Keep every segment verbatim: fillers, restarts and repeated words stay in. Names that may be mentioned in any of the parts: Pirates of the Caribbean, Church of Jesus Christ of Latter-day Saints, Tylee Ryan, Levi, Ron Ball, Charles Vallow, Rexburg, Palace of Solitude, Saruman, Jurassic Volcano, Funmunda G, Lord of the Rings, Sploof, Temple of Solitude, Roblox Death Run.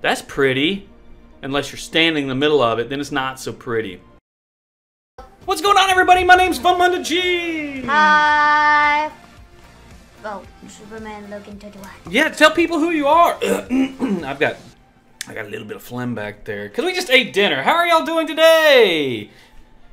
That's pretty. Unless you're standing in the middle of it, then it's not so pretty. What's going on, everybody? My name's Funmunda G! Hi! Oh, Superman looking to do what? Yeah, tell people who you are. I've got I got a little bit of phlegm back there. Because we just ate dinner. How are y'all doing today?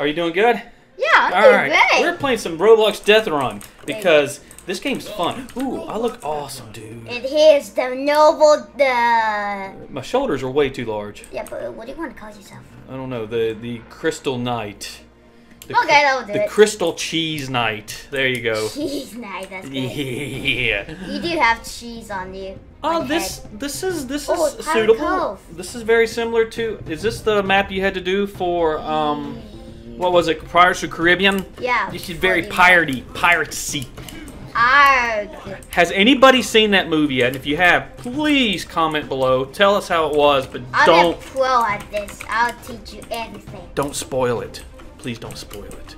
Are you doing good? Yeah, I'm all doing right. Great. We're playing some Roblox Death Run because this game's fun. Ooh, I look awesome, dude. And here's the noble... The... My shoulders are way too large. Yeah, but what do you want to call yourself? I don't know. The, the Crystal Knight. The, okay, that'll do The it. Crystal Cheese Knight. There you go. Cheese Knight, that's good. Yeah. You do have cheese on you. Oh, uh, this head. this is this oh, is suitable. Cove. This is very similar to... Is this the map you had to do for... um? What was it? Pirates of the Caribbean? Yeah. This is very piratey. Piracy. Arg. Has anybody seen that movie yet? And if you have, please comment below. Tell us how it was, but I'm don't... I'm a pro at this. I'll teach you everything. Don't spoil it. Please don't spoil it.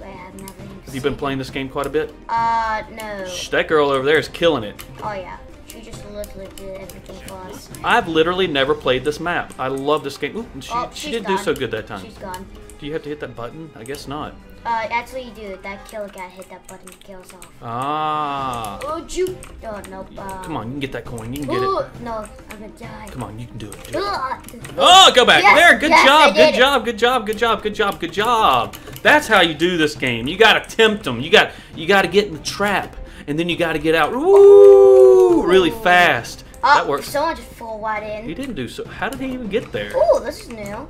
Wait, I've never have you been playing this game quite a bit? Uh, no. Shh, that girl over there is killing it. Oh, yeah. She just literally did everything for us. I've literally never played this map. I love this game. Ooh, and she, oh, she didn't gone. do so good that time. She's gone. Do you have to hit that button? I guess not. Uh, actually you do. That killer guy hit that button, it kills off. Ah. Oh, you... Oh, no. Uh... Come on, you can get that coin. You can get Ooh, it. No, I'm gonna die. Come on, you can do it. Do it. Oh, go back. Yes, there, good yes, job. Good it. job. Good job. Good job. Good job. Good job. That's how you do this game. You gotta tempt them. You got you gotta get in the trap, and then you gotta get out. Ooh, really Ooh. fast. Uh, that works. Someone just fall right in. He didn't do so. How did he even get there? Ooh, this is new.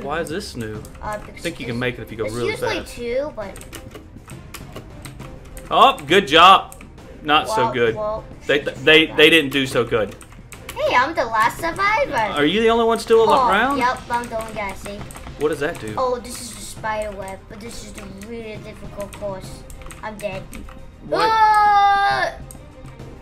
Why is this new? Uh, I think you can make it if you go really fast. It's usually two, but... Oh, good job. Not well, so good. Well, they th they they didn't do so good. Hey, I'm the last survivor. Are you the only one still oh, around? Yep, I'm the only guy, see? What does that do? Oh, this is the spider web, but this is the really difficult course. I'm dead. What? Uh,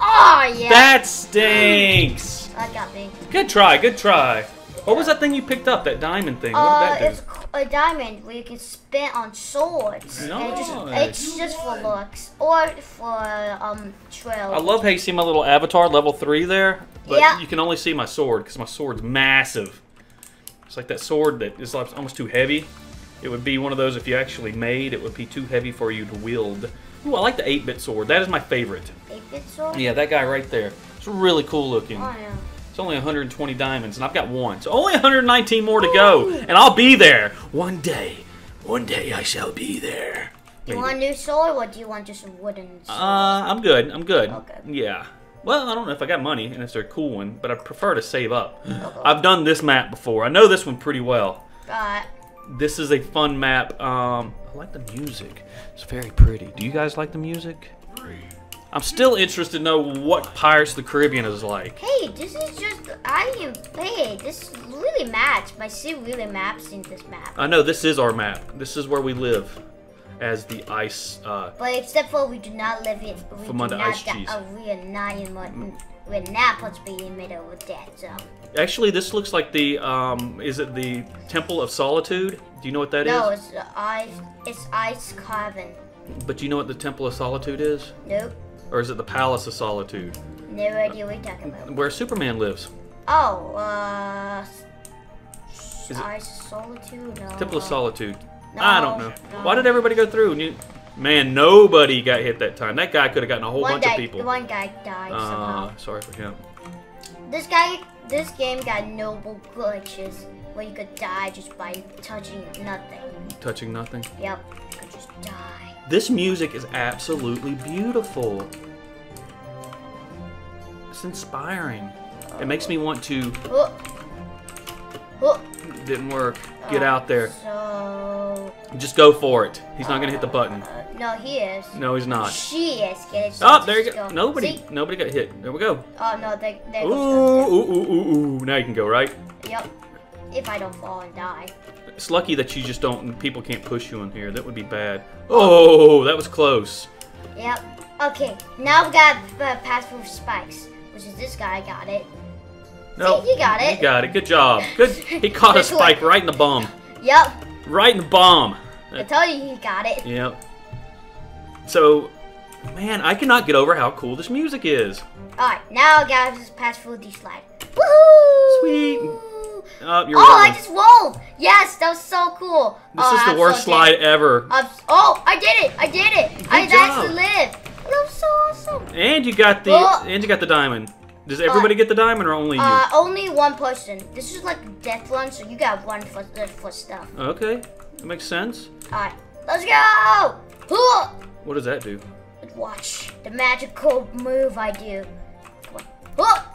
oh, yeah. That stinks. That got me. Good try, good try. What was that thing you picked up? That diamond thing? What uh, did that do? It's a diamond where you can spin on swords. Nice. It's just, it's just for looks or for um trails. I love how you see my little avatar level three there, but yeah. you can only see my sword because my sword's massive. It's like that sword that is almost too heavy. It would be one of those if you actually made. It would be too heavy for you to wield. Ooh, I like the eight bit sword. That is my favorite. eight bit sword? Yeah, that guy right there. It's really cool looking. Oh, yeah. It's only one hundred twenty diamonds, and I've got one. So only one hundred nineteen more to go, and I'll be there. One day. One day I shall be there. Do you want a new sword, or do you want just a wooden sword? Uh, I'm good. I'm good. Okay. Yeah. Well, I don't know if I got money, and it's a cool one, but I prefer to save up. Okay. I've done this map before. I know this one pretty well. Got it. This is a fun map. Um, I like the music. It's very pretty. Do you guys like the music? I'm still interested to know what Pirates of the Caribbean is like. Hey, this is just, I am, hey, this really maps. My city really maps in this map. I know, this is our map. This is where we live as the ice. Uh, but except for we do not live in, we do not, ice cheese. Uh, we are not in, we're not supposed to be in the middle of that zone. So. Actually, this looks like the, um, is it the Temple of Solitude? Do you know what that no, is? No, it's ice, it's ice carving. But do you know what the Temple of Solitude is? Nope. Or is it the Palace of Solitude? No idea what you're talking about. Where Superman lives. Oh, uh... Is it Solitude? No. Temple of Solitude. No, I don't know. No. Why did everybody go through? You, man, nobody got hit that time. That guy could have gotten a whole one bunch guy, of people. One guy died uh, somehow. Sorry for him. This guy, this game got noble glitches where you could die just by touching nothing. Touching nothing? Yep. You could just die. This music is absolutely beautiful. It's inspiring. It makes me want to... Oh. Oh. Didn't work. Get uh, out there. So... Just go for it. He's not uh, gonna hit the button. Uh, no, he is. No, he's not. She is. Get it. So oh, there you go. go. Nobody, See? nobody got hit. There we go. Oh no, they. they ooh, ooh, ooh, ooh, ooh. Now you can go, right? Yep. If I don't fall and die. It's lucky that you just don't, people can't push you in here. That would be bad. Oh, that was close. Yep. Okay, now we got uh, pass through spikes, which is this guy. Got it. No, See, you got it. You got it. Good job. Good. He caught a spike right in the bomb. Yep. Right in the bomb. I told you he got it. Yep. So, man, I cannot get over how cool this music is. All right, now guys, just pass through the slide. Woohoo! Sweet. Oh, you're oh I just rolled. Yes, that was so cool. This oh, is I'm the worst so slide ever. I'm, oh, I did it. I did it. Good I job. actually lived. That was so awesome. And you got the oh. and you got the diamond. Does everybody uh, get the diamond or only you? Uh, only one person. This is like death run, so you got one for, for stuff. Okay, that makes sense. All right, let's go. What does that do? Watch the magical move I do. Oh,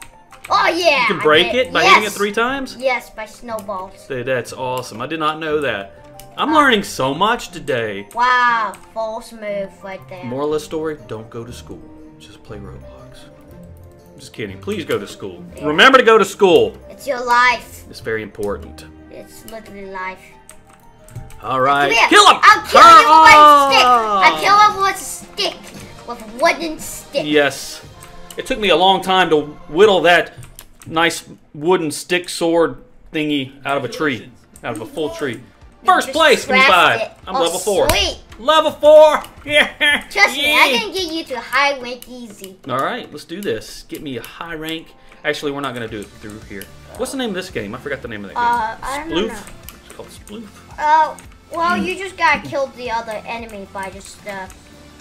oh yeah! You can break it by yes. hitting it three times? Yes, by snowballs. That's awesome. I did not know that. I'm uh, learning so much today. Wow, false move right there. Moral of the story, don't go to school. Just play Roblox. Just kidding. Please go to school. Yeah. Remember to go to school. It's your life. It's very important. It's literally life. All right. Kill him! I'll kill him oh. with a stick. I'll kill him with a stick. With a wooden stick. Yes. It took me a long time to whittle that nice wooden stick sword thingy out of a tree. Out of a full tree. First place, twenty-five. I'm oh, level four. Sweet. Level four. Yeah. Trust yeah. me, I can get you to high rank easy. All right, let's do this. Get me a high rank. Actually, we're not going to do it through here. What's the name of this game? I forgot the name of that uh, game. I don't Sploof. Know. It's called Sploof. Oh, uh, well, mm. you just got killed the other enemy by just uh,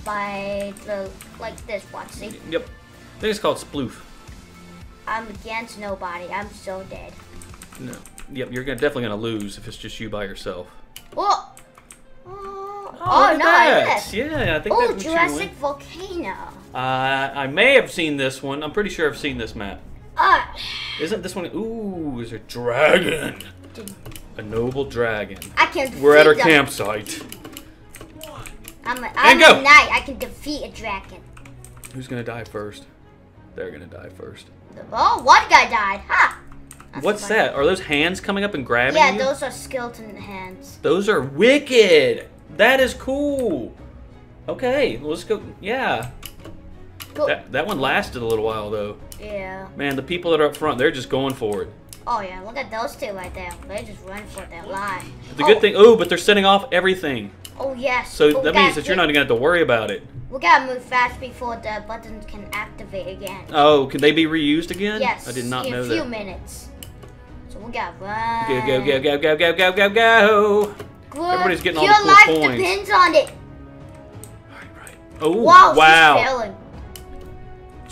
by the like this one. See? Yep. I think it's called Sploof. I'm against nobody. I'm so dead. No. Yep, you're gonna, definitely going to lose if it's just you by yourself. Oh! Oh, oh, oh no, I missed. Yeah, I think oh, that's Jurassic Volcano. Uh, I may have seen this one. I'm pretty sure I've seen this map. Uh, Isn't this one... Ooh, there's a dragon. A noble dragon. I can We're at our them. campsite. I'm a, I'm a knight. I can defeat a dragon. Who's going to die first? They're gonna die first. Oh, one guy died. Ha! That's What's funny. that? Are those hands coming up and grabbing yeah, you? Yeah, those are skeleton hands. Those are wicked! That is cool! Okay, let's go. Yeah. Cool. That, that one lasted a little while, though. Yeah. Man, the people that are up front, they're just going for it. Oh, yeah. Look at those two right there. They just run for their life. The oh. good thing... Oh, but they're setting off everything. Oh, yes. So but that means that you're not even going to have to worry about it. We gotta move fast before the buttons can activate again. Oh, can they be reused again? Yes. I did not know that. In a few minutes. So we gotta run. Go, go, go, go, go, go, go, go, go. Good. Everybody's getting all the cool coins. Your life depends on it. All right, right. Oh, wow. Wow. She's failing.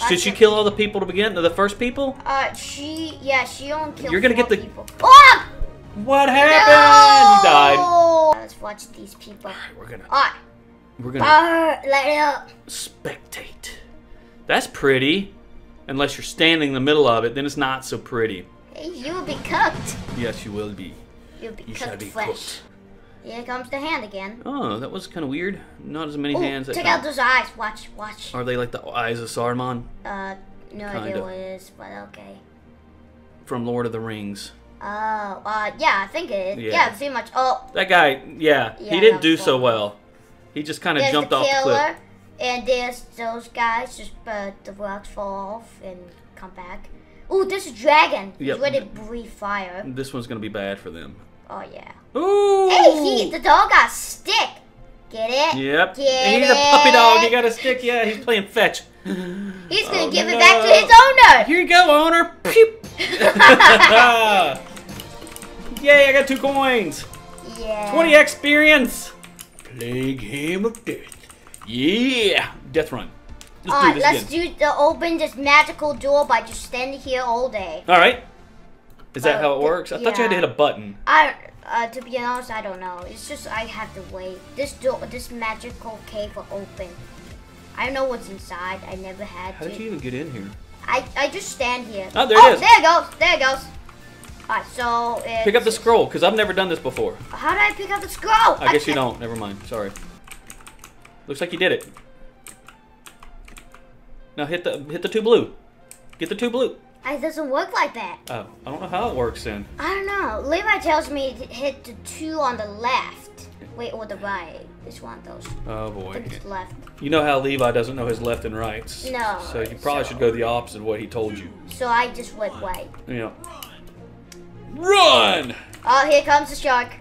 Did she kill all the people to begin? The first people? Uh, she, yeah, she only killed You're gonna get the. people. Oh! What happened? No! You died. Let's watch these people. All right, we're gonna. All right. We're gonna uh, light it up. Spectate. That's pretty. Unless you're standing in the middle of it, then it's not so pretty. You will be cooked. Yes, you will be. You'll be you cooked shall be flesh. Cooked. Here comes the hand again. Oh, that was kind of weird. Not as many Ooh, hands. That check time. out those eyes. Watch, watch. Are they like the eyes of Saruman? Uh, no Kinda. idea what it is, but okay. From Lord of the Rings. Oh, uh, yeah, I think it is. Yeah, yeah pretty much. Oh. That guy, yeah, yeah he didn't do so cool. well. He just kind of jumped the off the cliff. And there's those guys, just uh, the rocks fall off and come back. Ooh, there's a dragon. Yep. He's ready to breathe fire. This one's going to be bad for them. Oh, yeah. Ooh! Hey, he, the dog got a stick. Get it? Yep. Get and he's it. a puppy dog. He got a stick. Yeah, he's playing fetch. He's going to oh, give no. it back to his owner. Here you go, owner. Yay, I got two coins. Yeah. twenty experience. Play game of death. Yeah! Death run. Alright, let's do the open this magical door by just standing here all day. Alright. Is that uh, how it works? I yeah. thought you had to hit a button. I, uh, to be honest, I don't know. It's just I have to wait. This door, this magical cave will open. I don't know what's inside. I never had how to. How did you even get in here? I, I just stand here. Oh, there oh, it is. There it goes. There it goes. Alright, so it's, pick up the scroll, because I've never done this before. How do I pick up the scroll? I, I guess you don't. Never mind. Sorry. Looks like you did it. Now hit the hit the two blue. Get the two blue. It doesn't work like that. Oh, I don't know how it works then. I don't know. Levi tells me to hit the two on the left. Wait, or the right. It's one of those. Oh boy. I think it's left. You know how Levi doesn't know his left and rights. No. So you probably so. should go the opposite of what he told you. So I just went right. Yeah. Run! Oh, here comes the shark.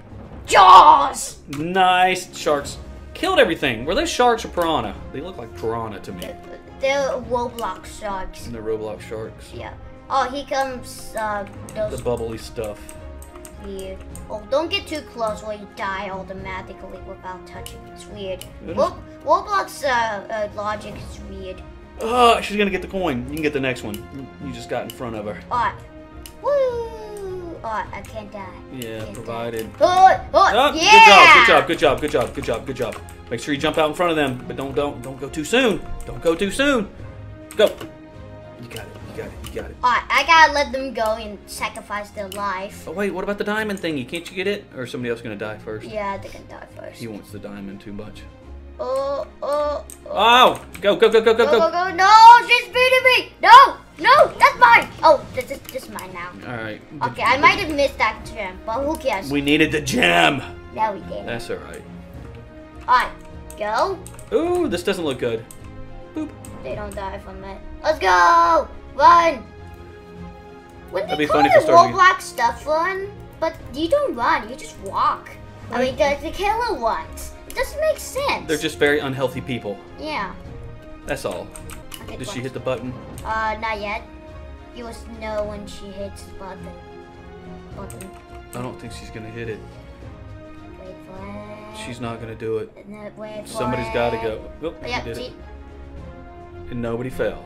Jaws! Nice. Sharks killed everything. Were those sharks or piranha? They look like piranha to me. They're, they're Roblox sharks. And they're Roblox sharks? Yeah. Oh, here comes uh, those... The bubbly stuff. weird. Oh, don't get too close or you die automatically without touching. It's weird. It Rob is. Roblox uh, uh, logic is weird. Oh, she's gonna get the coin. You can get the next one. You just got in front of her. Alright. Woo! Alright, I can't die. Yeah, can't provided. Die. Oh, oh, oh, yeah! Good job, good job, good job, good job, good job. Make sure you jump out in front of them, but don't don't don't go too soon. Don't go too soon. Go. You got it. You got it. You got it. Alright, I gotta let them go and sacrifice their life. Oh wait, what about the diamond thingy? Can't you get it? Or is somebody else gonna die first? Yeah, they're gonna die first. He wants the diamond too much. Oh, oh, oh. Oh, go, go, go, go, go, go. Go, go, no, she's beating me. No, no, that's mine. Oh, this is just mine now. Alright. Okay, I might have missed that gem, but who cares? We needed the gem. No, we didn't. That's alright. Alright, go. Ooh, this doesn't look good. Boop. They don't die from it. Let's go. Run. Wouldn't they call it a Roblox Death Run? But you don't run, you just walk. I mean, the, the killer runs. It doesn't make sense. They're just very unhealthy people. Yeah. That's all. Okay, Did she hit the button? Uh, not yet. You must know when she hits the button. Button. I don't think she's gonna hit it. Wait for it. She's not gonna do it. No, wait for Somebody's it. gotta go. Oh, oh, yeah, did she... it. And nobody fell.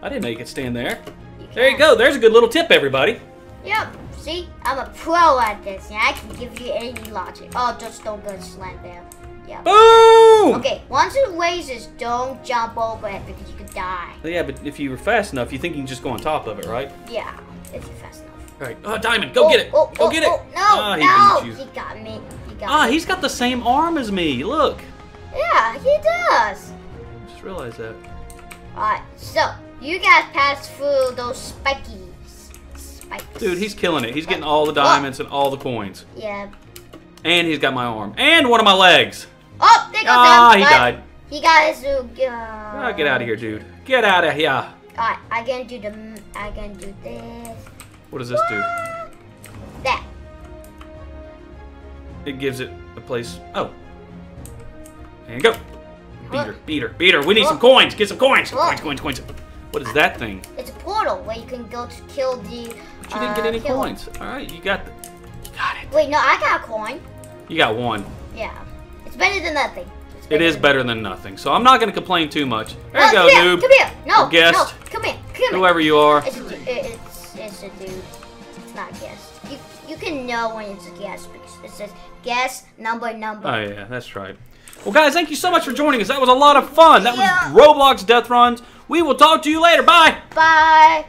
I didn't know you could stand there. You there you go. There's a good little tip, everybody. Yep. See, I'm a pro at this, and I can give you any logic. Oh, just don't go slant there. Yeah. Boom! Okay, once it raises, don't jump over it because you could die. Yeah, but if you were fast enough, you think you can just go on top of it, right? Yeah, if you're fast enough. All right. Oh, Diamond, go oh, get it. Oh, go oh, get oh, it. Oh, no, ah, he no. He got me. He got ah, me. He's got the same arm as me. Look. Yeah, he does. I just realized that. All right, so you guys pass through those spiky. Dude, he's killing it. He's getting all the diamonds oh. and all the coins. Yeah. And he's got my arm. And one of my legs. Oh, there goes Ah, he died. He got his... Uh, oh, get out of here, dude. Get out of here. All right, I can do the... I can do this. What does this what? do? That. It gives it a place... Oh. And go. Beat her, beat her, beat her. We need oh. some coins. Get some coins. Some coins, coins, coins. What is that thing? It's a portal where you can go to kill the... But you didn't get any uh, coins. All right, you got, the, you got it. Wait, no, I got a coin. You got one. Yeah, it's better than nothing. It's better it is than better nothing. than nothing. So I'm not going to complain too much. There no, you go, come noob. Here, come here. No, guest. no, come here, come here. Whoever you are. It's a, it's, it's a dude. It's not a guest. You you can know when it's a guest because it says guest number number. Oh yeah, that's right. Well, guys, thank you so much for joining us. That was a lot of fun. That yeah. was Roblox Death Runs. We will talk to you later. Bye. Bye.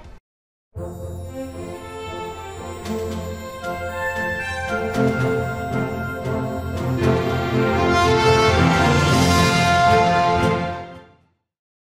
Thank you.